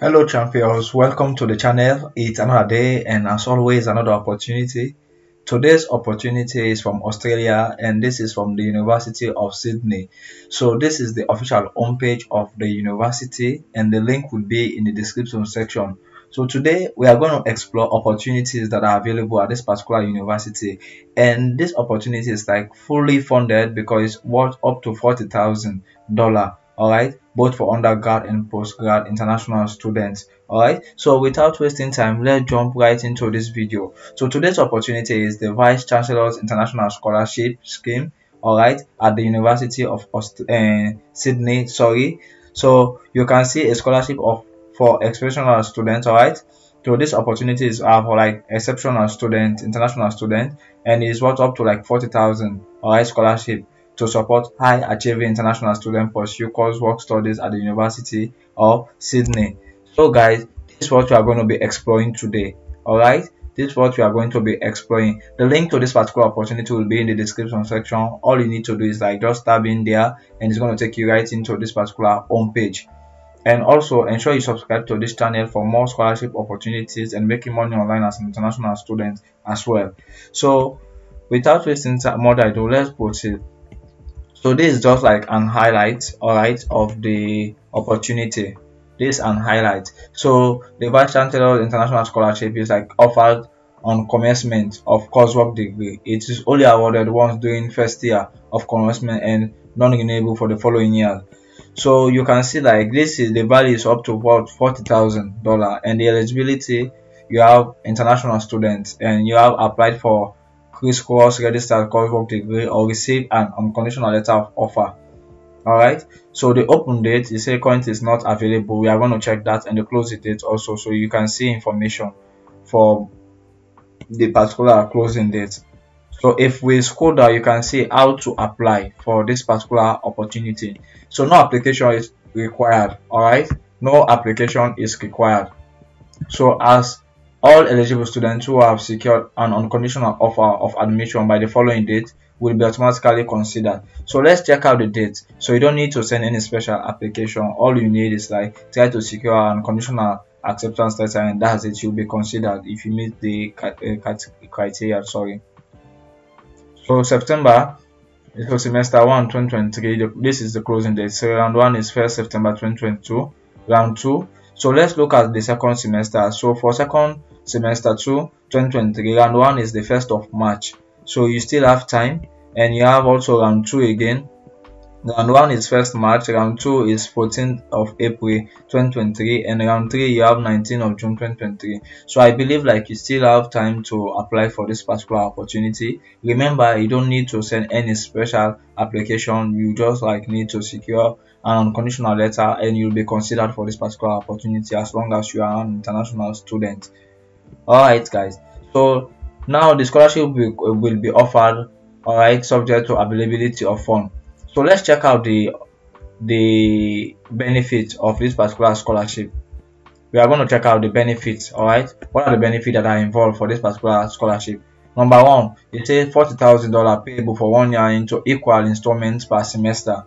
Hello champions, welcome to the channel. It's another day and as always another opportunity. Today's opportunity is from Australia and this is from the University of Sydney. So this is the official homepage of the university and the link will be in the description section. So today we are going to explore opportunities that are available at this particular university, and this opportunity is like fully funded because it's worth up to $40,000. Alright, both for undergrad and postgrad international students. Alright, so without wasting time, let's jump right into this video. So today's opportunity is the Vice Chancellor's International Scholarship Scheme, alright, at the University of Sydney, sorry. So you can see a scholarship for exceptional students, alright. So this opportunities are for like exceptional students, international students, and is worth up to like $40,000, alright, scholarship, to support high-achieving international students pursue coursework studies at the University of Sydney. So guys, this is what we are going to be exploring today, alright? This is what we are going to be exploring. The link to this particular opportunity will be in the description section. All you need to do is like just tab in there and it's going to take you right into this particular homepage. And also ensure you subscribe to this channel for more scholarship opportunities and making money online as an international student as well. So without wasting more ado, let's proceed. So this is just like an highlight, alright, of the opportunity. This is an highlight. So the Vice Chancellor's International Scholarship is like offered on commencement of coursework degree. It is only awarded once during first year of commencement and non-renewable for the following year. So you can see like this is the value is up to about $40,000, and the eligibility, you have international students and you have applied for course registered coursework degree or receive an unconditional letter of offer. Alright, so the open date is currently is not available. We are going to check that, and the closing date also, so you can see information for the particular closing date. So if we scroll down, you can see how to apply for this particular opportunity. So no application is required, alright, no application is required. So as all eligible students who have secured an unconditional offer of admission by the following date will be automatically considered. So let's check out the date. So you don't need to send any special application. All you need is like try to secure an unconditional acceptance letter, and that's it. You'll be considered if you meet the criteria. Sorry. So September, so semester 1, 2023. This is the closing date. So round 1 is 1st September 2022. Round 2. So let's look at the second semester. So for second semester 2, 2023, round 1 is the 1st of March. So you still have time, and you have also round 2 again. Round 1 is 1st March, round 2 is 14th of April 2023, and round 3 you have 19th of June 2023. So I believe like you still have time to apply for this particular opportunity. Remember, you don't need to send any special application. You just like need to secure an unconditional letter, and you'll be considered for this particular opportunity as long as you are an international student. Alright guys, so now the scholarship will be offered, alright, subject to availability of funds. So let's check out the benefits of this particular scholarship. We are going to check out the benefits, alright. What are the benefits that are involved for this particular scholarship? Number 1, it says $40,000 payable for 1 year into equal installments per semester.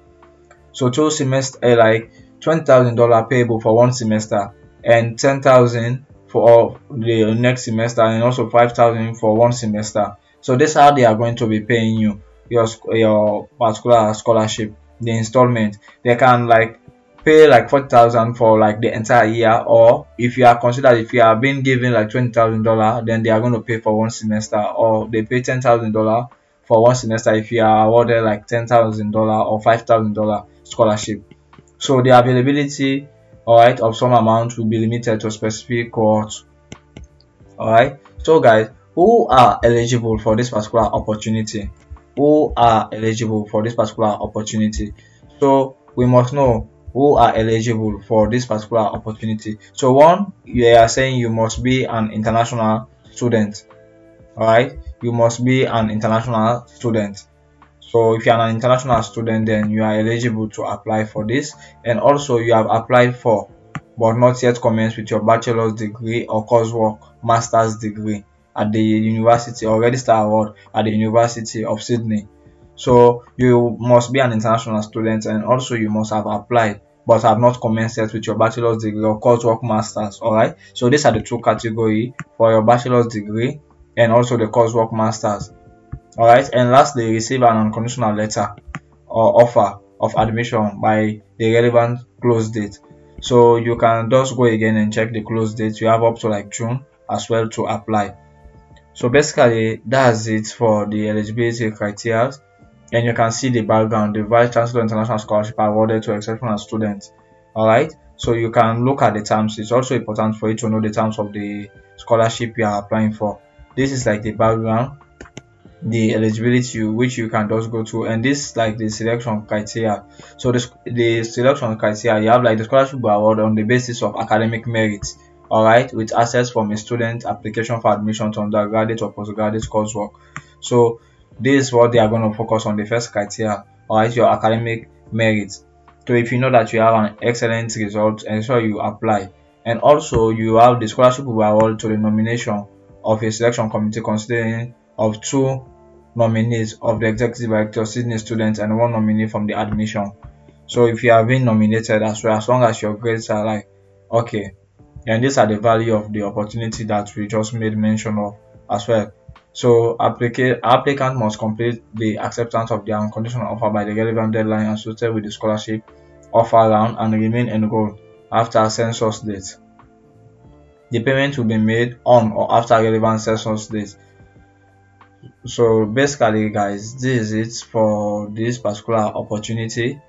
So 2 semesters, like $20,000 payable for 1 semester, and $10,000 for the next semester, and also $5,000 for 1 semester. So this is how they are going to be paying you your particular scholarship, the installment. They can like pay like $40,000 for like the entire year, or if you are considered, if you are being given like $20,000, then they are going to pay for 1 semester, or they pay $10,000 for 1 semester if you are awarded like $10,000 or $5,000 scholarship. So the availability, alright, of some amount will be limited to specific cohorts. Alright, so guys, who are eligible for this particular opportunity? Who are eligible for this particular opportunity? So we must know who are eligible for this particular opportunity. So 1, they are saying you must be an international student, all right you must be an international student. So if you are an international student, then you are eligible to apply for this, and also you have applied for but not yet commenced with your bachelor's degree or coursework master's degree at the university, or register award at the University of Sydney. So you must be an international student, and also you must have applied but have not commenced yet with your bachelor's degree or coursework masters. All right, so these are the two categories for your bachelor's degree and also the coursework masters. All right, and lastly, receive an unconditional letter or offer of admission by the relevant close date. So you can just go again and check the close date. You have up to like June as well to apply. So basically that's it for the eligibility criteria, and you can see the background, the Vice Chancellor's International Scholarship awarded to exceptional students. All right, so you can look at the terms. It's also important for you to know the terms of the scholarship you are applying for. This is like the background, the eligibility, which you can just go to, and this like the selection criteria. So the selection criteria, you have like the scholarship award on the basis of academic merits, all right, with access from a student application for admission to undergraduate or postgraduate coursework. So this is what they are going to focus on, the first criteria, all right, your academic merits. So if you know that you have an excellent result, ensure you apply. And also you have the scholarship award to the nomination of a selection committee considering of 2 nominees of the executive director, Sydney students, and 1 nominee from the admission. So if you have been nominated as well, as long as your grades are like okay, and these are the value of the opportunity that we just made mention of as well. So applicant must complete the acceptance of the unconditional offer by the relevant deadline associated with the scholarship offer round and remain enrolled after census date. The payment will be made on or after relevant census date. So basically guys, this is it for this particular opportunity.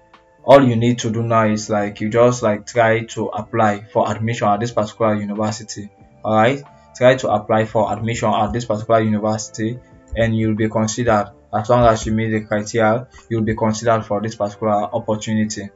All you need to do now is like you just like try to apply for admission at this particular university. All right, try to apply for admission at this particular university, and you'll be considered. As long as you meet the criteria, you'll be considered for this particular opportunity.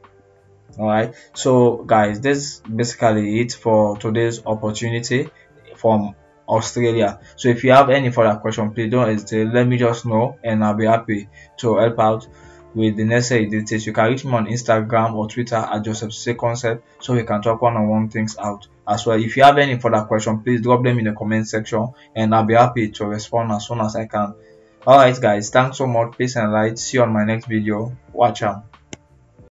All right, so guys, this basically it for today's opportunity from Australia. So if you have any further question, please don't hesitate, let me just know, and I'll be happy to help out with the necessary details. You can reach me on Instagram or Twitter at Joseph Sesay Concepts, so we can talk one-on-one things out as well. If you have any further question, please drop them in the comment section, and I'll be happy to respond as soon as I can. All right guys, thanks so much. Peace and light. See you on my next video. Watch out.